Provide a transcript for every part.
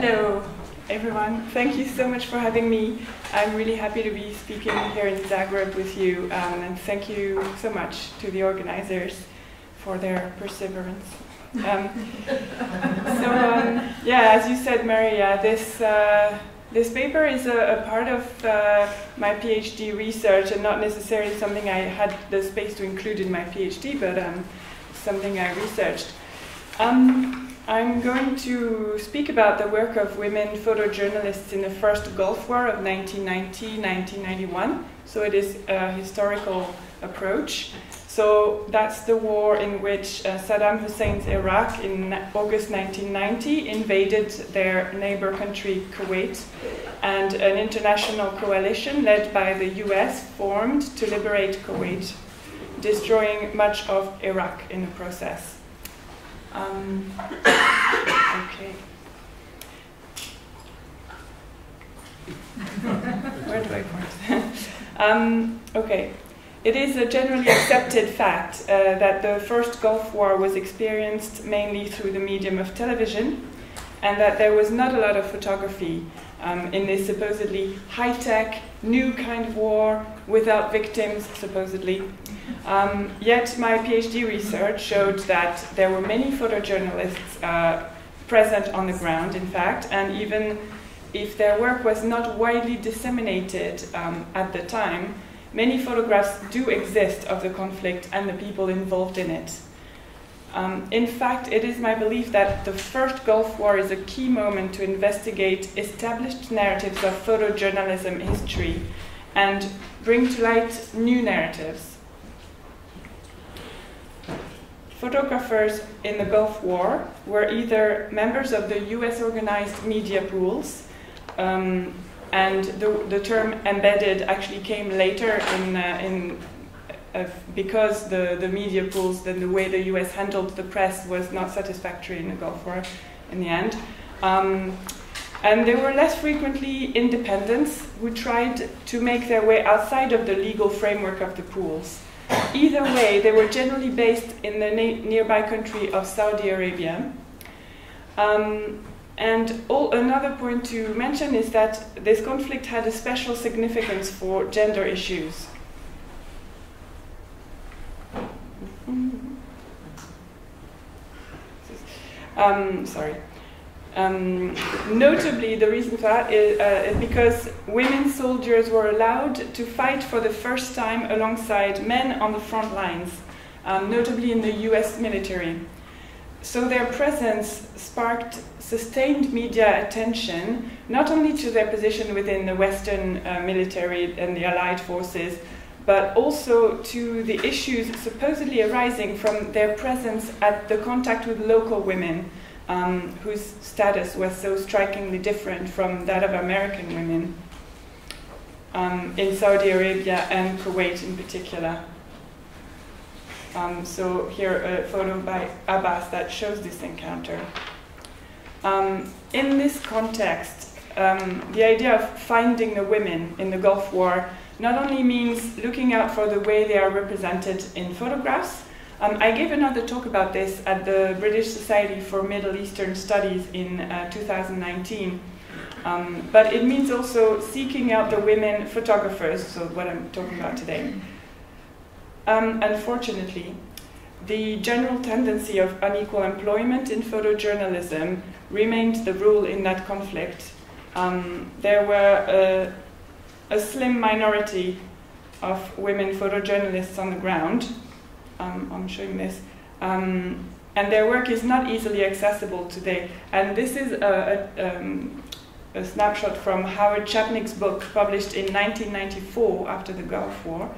Hello, everyone. Thank you so much for having me. I'm really happy to be speaking here in Zagreb with you, and thank you so much to the organizers for their perseverance. Yeah, as you said, Maria, this paper is a part of my PhD research, and not necessarily something I had the space to include in my PhD, but something I researched. I'm going to speak about the work of women photojournalists in the First Gulf War of 1990-1991. So it is a historical approach. So that's the war in which Saddam Hussein's Iraq in August 1990 invaded their neighbor country, Kuwait, and an international coalition led by the US formed to liberate Kuwait, destroying much of Iraq in the process. Okay. Where do I point? Okay. It is a generally accepted fact that the First Gulf War was experienced mainly through the medium of television, and that there was not a lot of photography in this supposedly high-tech, new kind of war, without victims, supposedly. Yet my PhD research showed that there were many photojournalists present on the ground, in fact, and even if their work was not widely disseminated at the time, many photographs do exist of the conflict and the people involved in it. In fact, it is my belief that the First Gulf War is a key moment to investigate established narratives of photojournalism history and bring to light new narratives. Photographers in the Gulf War were either members of the US organized media pools, and the term embedded actually came later because the media pools, then the way the US handled the press was not satisfactory in the Gulf War in the end. And there were less frequently independents who tried to make their way outside of the legal framework of the pools. Either way, they were generally based in the nearby country of Saudi Arabia. Another point to mention is that this conflict had a special significance for gender issues. Notably, the reason for that is because women soldiers were allowed to fight for the first time alongside men on the front lines, notably in the US military. So their presence sparked sustained media attention, not only to their position within the Western military and the Allied forces, but also to the issues supposedly arising from their presence at the contact with local women, whose status was so strikingly different from that of American women in Saudi Arabia and Kuwait in particular. So here a photo by Abbas that shows this encounter. In this context, the idea of finding the women in the Gulf War not only means looking out for the way they are represented in photographs. I gave another talk about this at the British Society for Middle Eastern Studies in 2019. But it means also seeking out the women photographers, so what I'm talking about today. Unfortunately, the general tendency of unequal employment in photojournalism remained the rule in that conflict. There were a slim minority of women photojournalists on the ground. I'm showing this. And their work is not easily accessible today. And this is a snapshot from Howard Chapnick's book, published in 1994 after the Gulf War.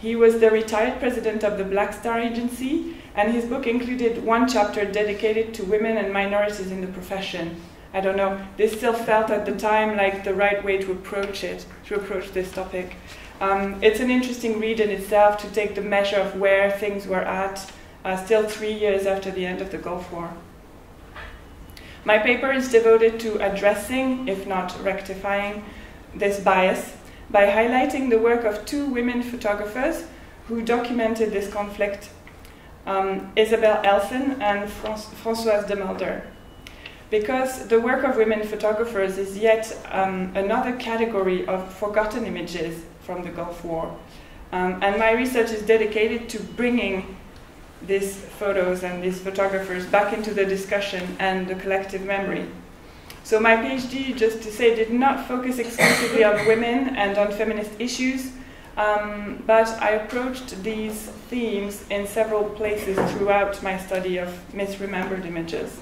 He was the retired president of the Black Star Agency, and his book included one chapter dedicated to women and minorities in the profession. I don't know, this still felt at the time like the right way to approach this topic. It's an interesting read in itself to take the measure of where things were at, still 3 years after the end of the Gulf War. My paper is devoted to addressing, if not rectifying, this bias, by highlighting the work of two women photographers who documented this conflict, Isabelle Ellsen and Françoise Demulder. because the work of women photographers is yet another category of forgotten images from the Gulf War. And my research is dedicated to bringing these photos and these photographers back into the discussion and the collective memory. So my PhD, just to say, did not focus exclusively on women and on feminist issues, but I approached these themes in several places throughout my study of misremembered images.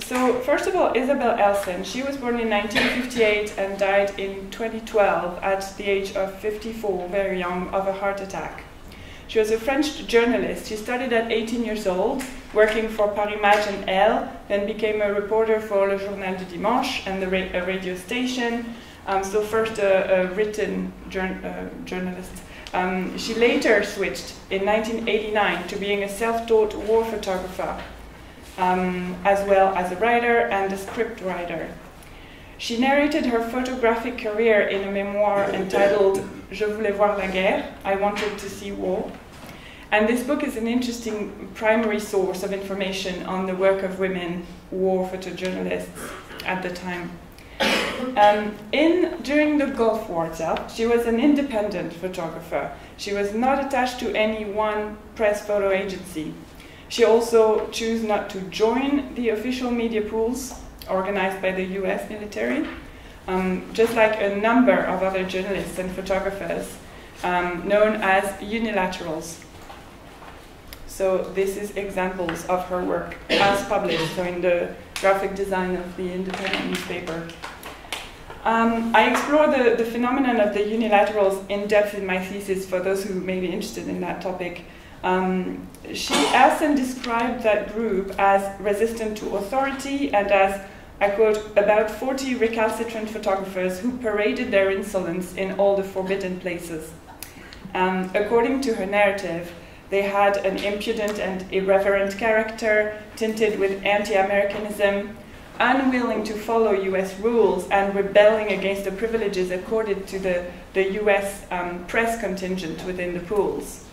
So first of all, Isabelle Ellsen. She was born in 1958 and died in 2012 at the age of 54, very young, of a heart attack. She was a French journalist. She started at 18 years old, working for Paris Match and Elle, then became a reporter for Le Journal du Dimanche and a radio station. So first a written journalist. She later switched in 1989 to being a self-taught war photographer, as well as a writer and a script writer. She narrated her photographic career in a memoir entitled Je voulais voir la guerre, I wanted to see war. And this book is an interesting primary source of information on the work of women war photojournalists at the time. During the Gulf War itself, she was an independent photographer. She was not attached to any one press photo agency. She also chose not to join the official media pools organized by the US military, just like a number of other journalists and photographers known as unilaterals. So this is examples of her work as published, so in the graphic design of the Independent newspaper. I explore the phenomenon of the unilaterals in depth in my thesis for those who may be interested in that topic. Ellsen described that group as resistant to authority and as, I quote, about 40 recalcitrant photographers who paraded their insolence in all the forbidden places. According to her narrative, they had an impudent and irreverent character tinted with anti-Americanism, unwilling to follow US rules and rebelling against the privileges accorded to the US press contingent within the pools.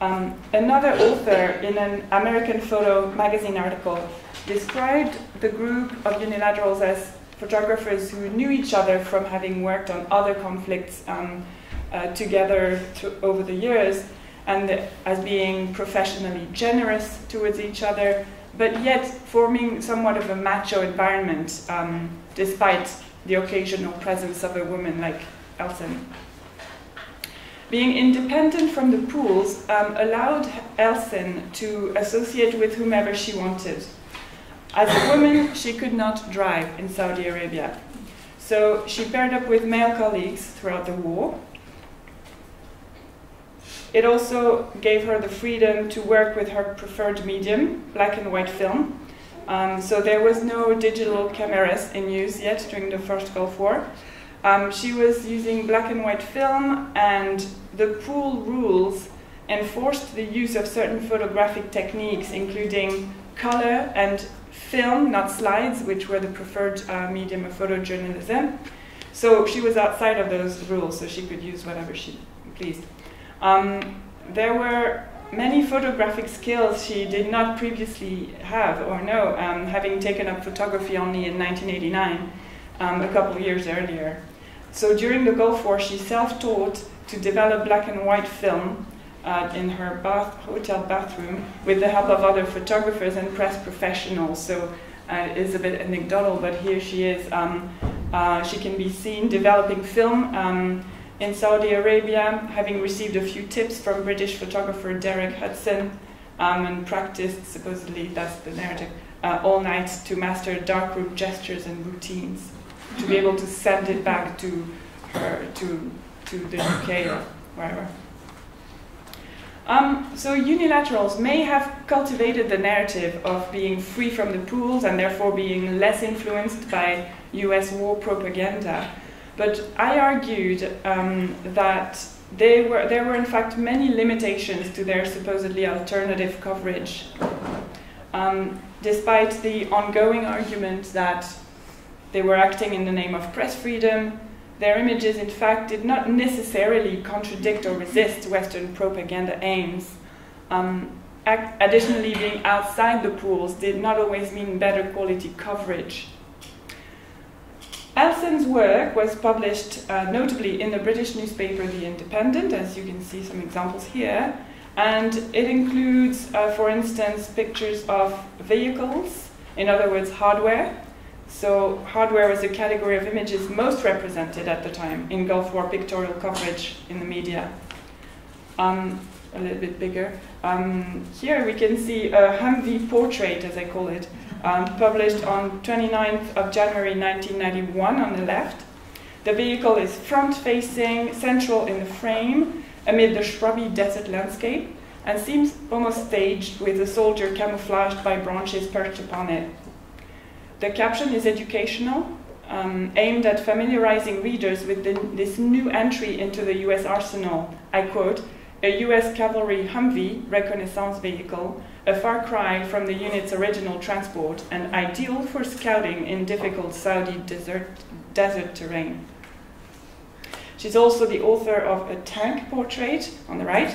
Another author in an American Photo magazine article described the group of unilaterals as photographers who knew each other from having worked on other conflicts together over the years, and as being professionally generous towards each other, but yet forming somewhat of a macho environment despite the occasional presence of a woman like Ellsen. Being independent from the pools allowed Ellsen to associate with whomever she wanted. As a woman, she could not drive in Saudi Arabia. So she paired up with male colleagues throughout the war. It also gave her the freedom to work with her preferred medium, black and white film. So there was no digital cameras in use yet during the First Gulf War. She was using black and white film, and the pool rules enforced the use of certain photographic techniques, including color and film, not slides, which were the preferred medium of photojournalism. So she was outside of those rules, so she could use whatever she pleased. There were many photographic skills she did not previously have or know, having taken up photography only in 1989, a couple of years earlier. So during the Gulf War, she self-taught to develop black and white film in her hotel bathroom with the help of other photographers and press professionals. So it's a bit anecdotal, but here she is. She can be seen developing film in Saudi Arabia, having received a few tips from British photographer Derek Hudson, and practiced, supposedly, that's the narrative, all night to master darkroom gestures and routines, to be able to send it back to her, to the UK or wherever. So unilaterals may have cultivated the narrative of being free from the pools and therefore being less influenced by US war propaganda. But I argued that there were in fact many limitations to their supposedly alternative coverage, despite the ongoing argument that they were acting in the name of press freedom. Their images in fact did not necessarily contradict or resist Western propaganda aims. Additionally, being outside the pools did not always mean better quality coverage. Ellsen's work was published notably in the British newspaper The Independent, as you can see some examples here, and it includes, for instance, pictures of vehicles, in other words, hardware. So hardware was a category of images most represented at the time in Gulf War pictorial coverage in the media. A little bit bigger. Here we can see a Humvee portrait, as I call it, published on 29th of January 1991 on the left. The vehicle is front-facing, central in the frame, amid the shrubby desert landscape, and seems almost staged with a soldier camouflaged by branches perched upon it. The caption is educational, aimed at familiarizing readers with this new entry into the US arsenal. I quote, "A US cavalry Humvee reconnaissance vehicle, a far cry from the unit's original transport and ideal for scouting in difficult Saudi desert terrain." She's also the author of a tank portrait on the right,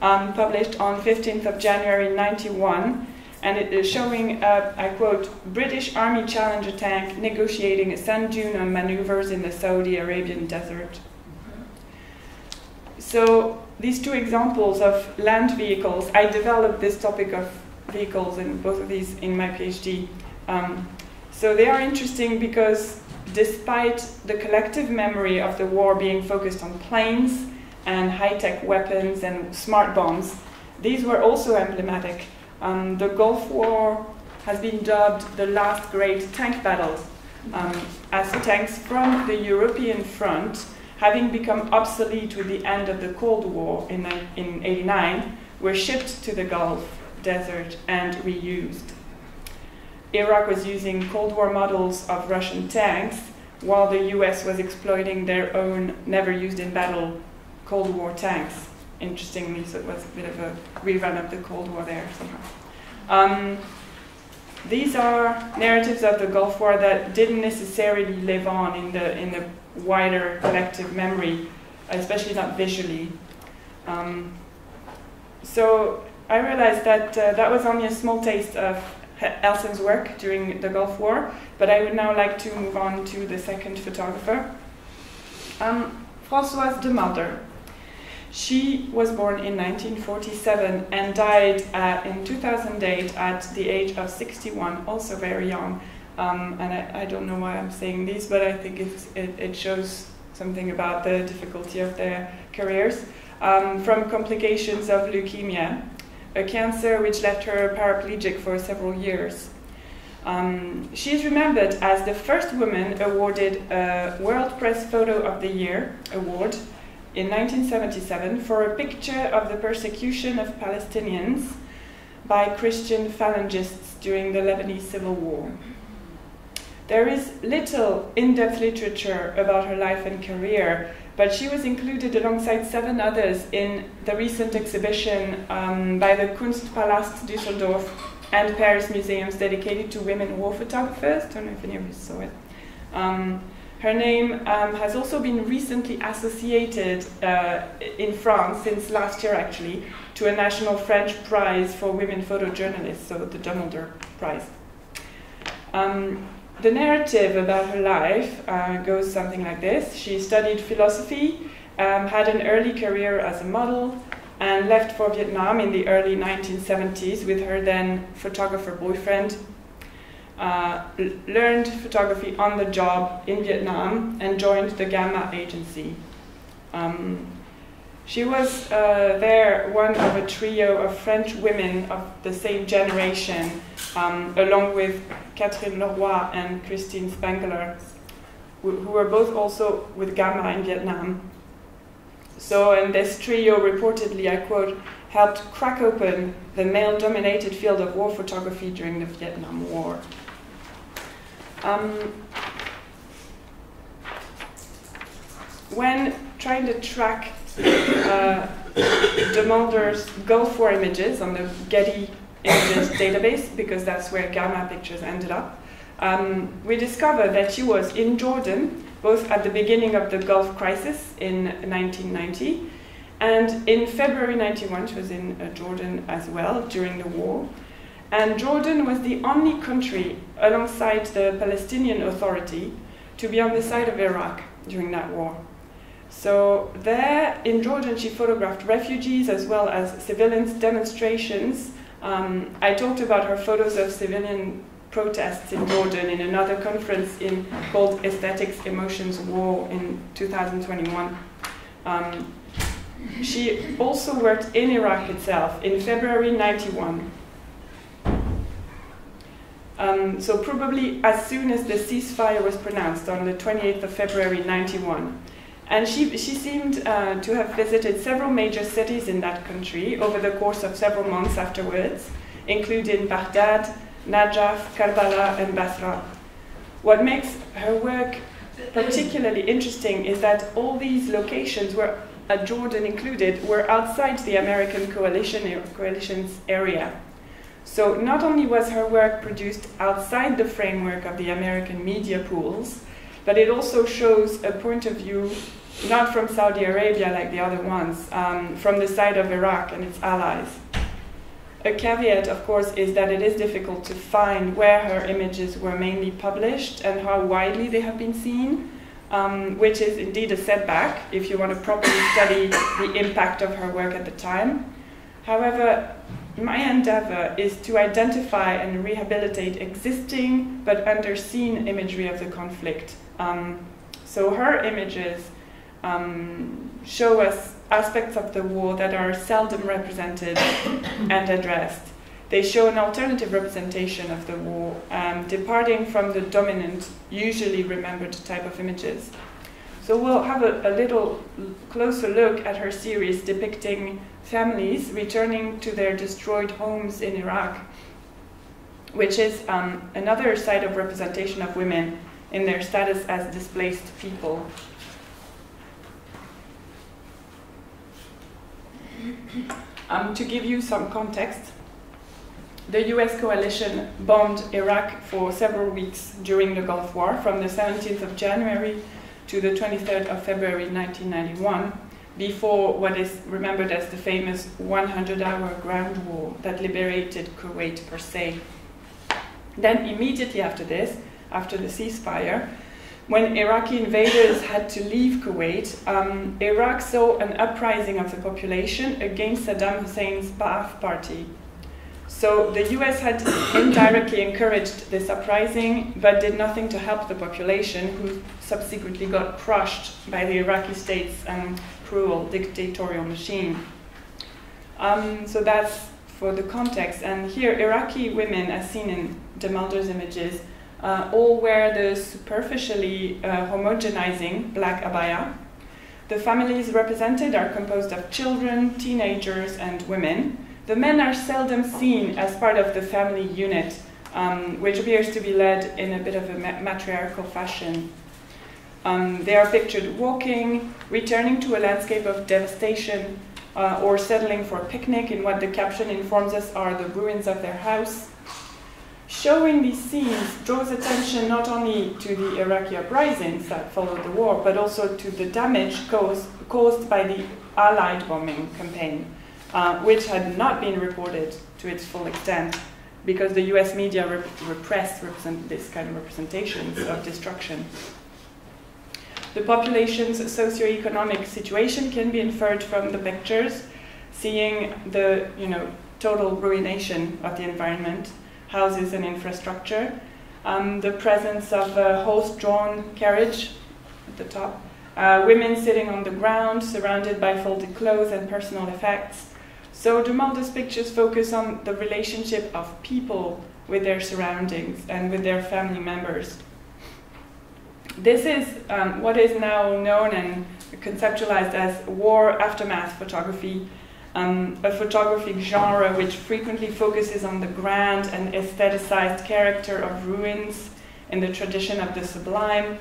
published on 15th of January 91. And it is showing, I quote, "British Army Challenger tank negotiating a sand dune on maneuvers in the Saudi Arabian desert." So these two examples of land vehicles, I developed this topic of vehicles and both of these in my PhD. So they are interesting because despite the collective memory of the war being focused on planes and high-tech weapons and smart bombs, these were also emblematic. The Gulf War has been dubbed the last great tank battle, as tanks from the European front, having become obsolete with the end of the Cold War in '89, were shipped to the Gulf Desert and reused. Iraq was using Cold War models of Russian tanks, while the US was exploiting their own never-used-in-battle Cold War tanks. Interestingly, so it was a bit of a rerun of the Cold War there somehow. These are narratives of the Gulf War that didn't necessarily live on in the wider collective memory, especially not visually. So I realized that that was only a small taste of Ellsen's work during the Gulf War, but I would now like to move on to the second photographer, Françoise Demulder. She was born in 1947 and died in 2008 at the age of 61, also very young. And I don't know why I'm saying this, but I think it shows something about the difficulty of their careers. From complications of leukemia, a cancer which left her paraplegic for several years. She is remembered as the first woman awarded a World Press Photo of the Year award in 1977 for a picture of the persecution of Palestinians by Christian phalangists during the Lebanese Civil War. There is little in-depth literature about her life and career, but she was included alongside 7 others in the recent exhibition by the Kunstpalast Düsseldorf and Paris museums dedicated to women war photographers. I don't know if any of you saw it. Her name has also been recently associated in France, since last year actually, to a national French prize for women photojournalists, so the Demulder Prize. The narrative about her life goes something like this. She studied philosophy, had an early career as a model, and left for Vietnam in the early 1970s with her then photographer boyfriend. Learned photography on the job in Vietnam and joined the Gamma Agency. She was there one of a trio of French women of the same generation, along with Catherine Leroy and Christine Spengler, who were both also with Gamma in Vietnam. So, and this trio reportedly, I quote, helped crack open the male-dominated field of war photography during the Vietnam War. When trying to track Demulder's Gulf War images on the Getty Images database, because that's where Gamma pictures ended up, we discovered that she was in Jordan, both at the beginning of the Gulf crisis in 1990 And in February 91, she was in Jordan as well during the war. And Jordan was the only country alongside the Palestinian Authority to be on the side of Iraq during that war. So there in Jordan, she photographed refugees as well as civilians, demonstrations. I talked about her photos of civilian protests in Jordan in another conference called Aesthetics, Emotions, War in 2021. She also worked in Iraq itself in February 91. So probably as soon as the ceasefire was pronounced on the 28th of February 91. And she seemed to have visited several major cities in that country over the course of several months afterwards, including Baghdad, Najaf, Karbala, and Basra. What makes her work particularly interesting is that all these locations were, Jordan included, were outside the American coalition's area. So not only was her work produced outside the framework of the American media pools, but it also shows a point of view not from Saudi Arabia like the other ones, from the side of Iraq and its allies. A caveat, of course, is that it is difficult to find where her images were mainly published and how widely they have been seen, which is indeed a setback if you want to properly study the impact of her work at the time. However, my endeavor is to identify and rehabilitate existing but underseen imagery of the conflict. So her images show us aspects of the war that are seldom represented and addressed. They show an alternative representation of the war, departing from the dominant, usually remembered type of images. So we'll have a little closer look at her series depicting families returning to their destroyed homes in Iraq, which is another side of representation of women in their status as displaced people. To give you some context, the US coalition bombed Iraq for several weeks during the Gulf War, from the 17th of January to the 23rd of February 1991, before what is remembered as the famous 100-hour ground war that liberated Kuwait per se. Then immediately after this, after the ceasefire, when Iraqi invaders had to leave Kuwait, Iraq saw an uprising of the population against Saddam Hussein's Ba'ath party. So the US had indirectly encouraged this uprising, but did nothing to help the population, who subsequently got crushed by the Iraqi state's cruel dictatorial machine. So that's for the context. And here, Iraqi women, as seen in Demulder's images, all wear the superficially homogenizing black abaya. The families represented are composed of children, teenagers, and women. The men are seldom seen as part of the family unit, which appears to be led in a bit of a matriarchal fashion. They are pictured walking, returning to a landscape of devastation, or settling for a picnic in what the caption informs us are the ruins of their house. Showing these scenes draws attention not only to the Iraqi uprisings that followed the war, but also to the damage caused by the Allied bombing campaign, which had not been reported to its full extent, because the US media repressed this kind of representations of destruction. The population's socioeconomic situation can be inferred from the pictures, seeing the total ruination of the environment, houses and infrastructure, the presence of a horse-drawn carriage at the top, women sitting on the ground, surrounded by folded clothes and personal effects. So Demulder's pictures focus on the relationship of people with their surroundings and with their family members. This is what is now known and conceptualized as war aftermath photography, a photographic genre which frequently focuses on the grand and aestheticized character of ruins in the tradition of the sublime.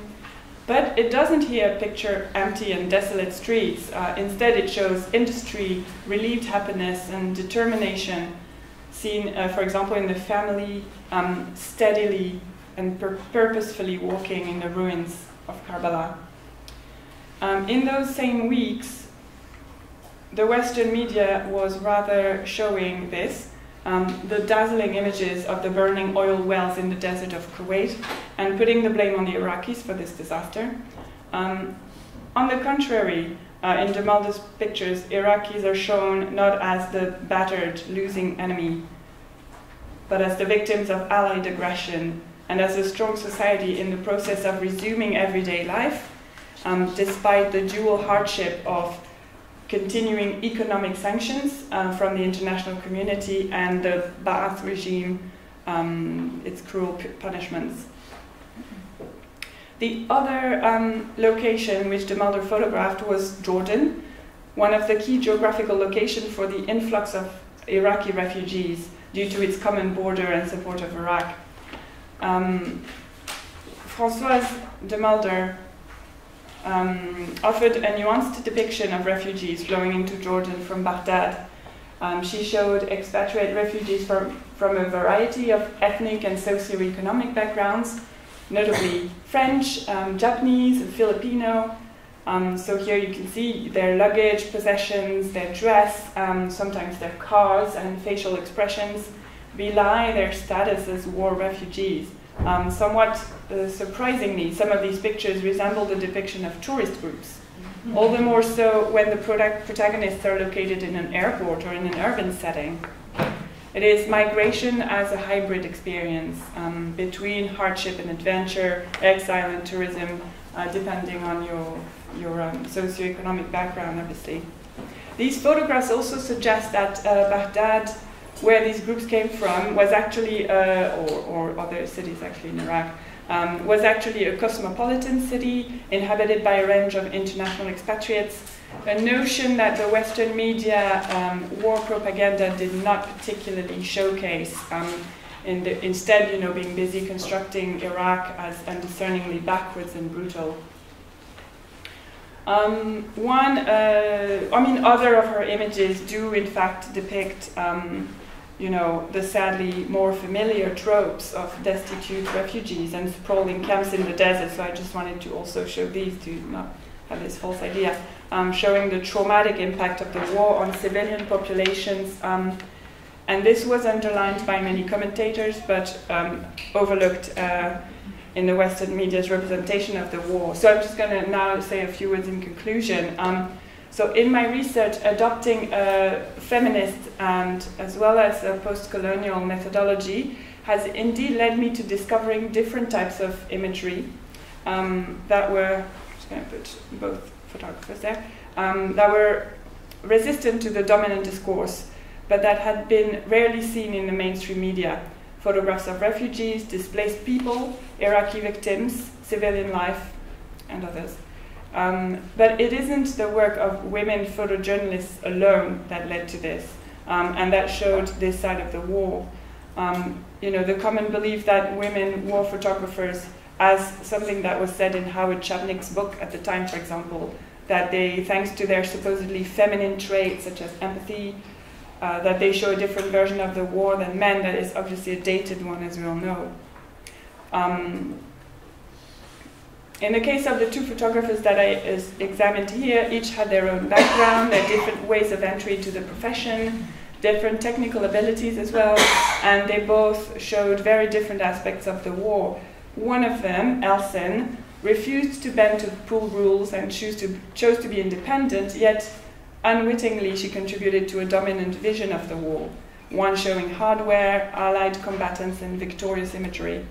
But it doesn't here picture empty and desolate streets. Instead, it shows industry, relieved happiness, and determination, seen, for example, in the family steadily and purposefully walking in the ruins of Karbala. In those same weeks, the Western media was rather showing this, the dazzling images of the burning oil wells in the desert of Kuwait, and putting the blame on the Iraqis for this disaster. On the contrary, in Demulder's pictures, Iraqis are shown not as the battered, losing enemy, but as the victims of Allied aggression, and as a strong society in the process of resuming everyday life, despite the dual hardship of continuing economic sanctions from the international community and the Ba'ath regime, its cruel punishments. The other location which Demulder photographed was Jordan, one of the key geographical locations for the influx of Iraqi refugees due to its common border and support of Iraq. Françoise Demulder offered a nuanced depiction of refugees flowing into Jordan from Baghdad. She showed expatriate refugees from a variety of ethnic and socio-economic backgrounds, notably French, Japanese, and Filipino. So here you can see their luggage, possessions, their dress, sometimes their cars and facial expressions belie their status as war refugees. Somewhat surprisingly, some of these pictures resemble the depiction of tourist groups, all the more so when the protagonists are located in an airport or in an urban setting. It is migration as a hybrid experience between hardship and adventure, exile and tourism, depending on your socioeconomic background, obviously. These photographs also suggest that Baghdad, where these groups came from, was actually, or other cities actually in Iraq, was actually a cosmopolitan city inhabited by a range of international expatriates. A notion that the Western media war propaganda did not particularly showcase, instead, being busy constructing Iraq as undiscerningly backwards and brutal. Other of her images do in fact depict, the sadly more familiar tropes of destitute refugees and sprawling camps in the desert. So I just wanted to also show these to not have this false idea. Showing the traumatic impact of the war on civilian populations. And this was underlined by many commentators, but overlooked in the Western media's representation of the war. So I'm just going to now say a few words in conclusion. So in my research, adopting a feminist and as well as a post-colonial methodology has indeed led me to discovering different types of imagery that were, I'm just going to put both photographers there, that were resistant to the dominant discourse, but that had been rarely seen in the mainstream media. Photographs of refugees, displaced people, Iraqi victims, civilian life, and others. But it isn't the work of women photojournalists alone that led to this, and that showed this side of the war. The common belief that women war photographers, as something that was said in Howard Chapnick's book at the time, for example, that they, thanks to their supposedly feminine traits such as empathy, that they show a different version of the war than men, that is obviously a dated one, as we all know. In the case of the two photographers that I examined here, each had their own background, their different ways of entry to the profession, different technical abilities as well, and they both showed very different aspects of the war. One of them, Ellsen, refused to bend to pool rules and chose to be independent, yet unwittingly she contributed to a dominant vision of the war, one showing hardware, allied combatants, and victorious imagery.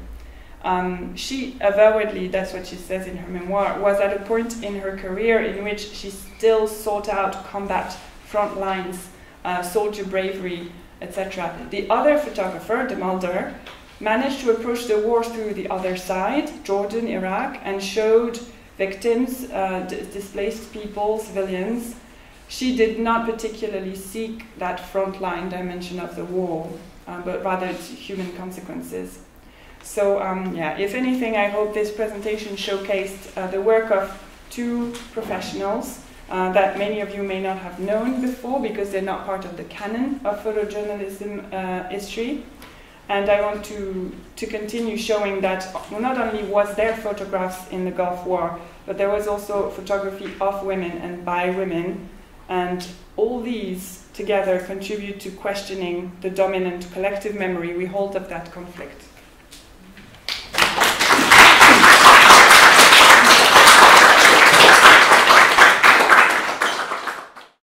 She avowedly, that's what she says in her memoir, was at a point in her career in which she still sought out combat, front lines, soldier bravery, etc. The other photographer, Demulder, managed to approach the war through the other side, Jordan, Iraq, and showed victims, displaced people, civilians. She did not particularly seek that frontline dimension of the war, but rather its human consequences. So, if anything, I hope this presentation showcased the work of two professionals that many of you may not have known before because they're not part of the canon of photojournalism history. And I want to continue showing that not only was there photographs in the Gulf War, but there was also photography of women and by women And all these together contribute to questioning the dominant collective memory we hold of that conflict.